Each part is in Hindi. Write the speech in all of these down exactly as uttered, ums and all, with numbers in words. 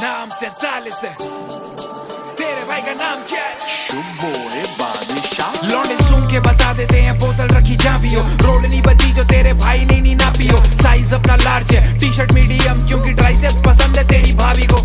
नाम से चालीस है, तेरे भाई का नाम क्या है? लौंडे सुन के बता देते हैं बोतल रखी जहाँ भी हो, रोड नहीं बची जो तेरे भाई ने नी ना पियो। साइज अपना लार्ज है, टी शर्ट मीडियम क्योंकि ट्राइसेप्स पसंद है तेरी भाभी को।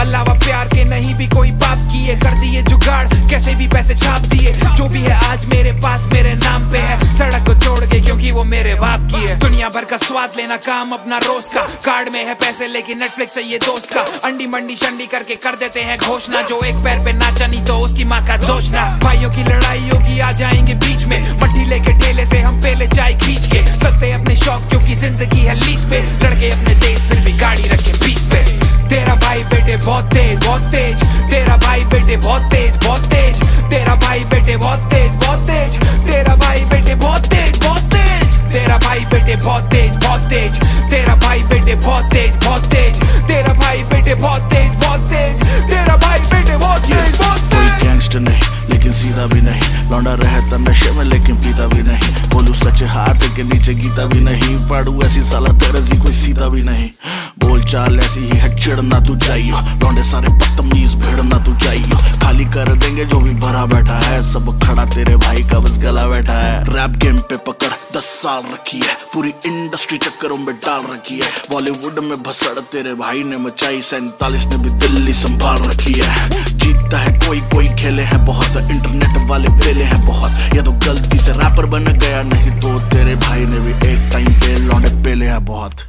अलावा प्यार के नहीं भी कोई पाप किए, कर दिए जुगाड़ कैसे भी पैसे छाप दिए। जो भी है आज मेरे पास मेरे नाम पे है, सड़क को छोड़ के क्योंकि वो मेरे बाप की है। दुनिया भर का स्वाद लेना काम अपना रोज का, कार्ड में है पैसे लेकिन नेटफ्लिक्स है ये दोस्त का। अंडी मंडी शंडी करके कर देते हैं घोषणा, जो एक पैर पे नाचा नहीं तो उसकी माँ का दोष ना। भाइयों की लड़ाइयों की आ जाएंगे बीच में, मट्टी लेके ठेले से हम पहले चाय खींच के। सस्ते अपने शौक क्योंकि जिंदगी है लीज पे, लड़के अपने देश फिर भी गाड़ी रखे बीच पे। तेरा भाई बेटे बहुत तेज बहुत तेज, तेरा भाई बेटे बहुत तेज बहुत तेज, तेरा भाई बेटे बहुत तेज बहुत तेज, तेरा भाई बेटे बहुत तेज बहुत तेज, तेरा भाई बेटे बहुत तेज बहुत तेज, तेरा भाई बेटे बहुत तेज बहुत तेज, तेरा भाई बेटे बहुत तेज बहुत तेज, तेरा भाई बेटे बहुत तेज बहुत तेज। कोई गैंगस्टर नहीं लेकिन सीधा भी नहीं, लौंडा रहता नशे में लेकिन पीता भी नहीं। बोलू सच हाथ के नीचे गीता भी नहीं, पाड़ू ऐसी साला तेरे सी कोई सीधा भी नहीं। बोलचाल ऐसी ही है चिड़ना तू चाहिए, लौंडे सारे बदतमीज भिड़ना तू चाहिए। खाली कर देंगे जो भी भरा बैठा है, सब खड़ा तेरे भाई का बस गला बैठा है। रैप गेम पे पकड़ दस साल रखी है, पूरी इंडस्ट्री चक्करों में डाल रखी है। बॉलीवुड में भसड़ तेरे भाई ने मचाई, सैंतालीस ने भी दिल्ली संभाल रखी है। जीतता है कोई कोई, खेले हैं बहुत, इंटरनेट वाले पेले हैं बहुत। या तो गलती से रैपर बन गया नहीं तो तेरे भाई ने भी एक टाइम पे लौंडे पेले हैं बहुत।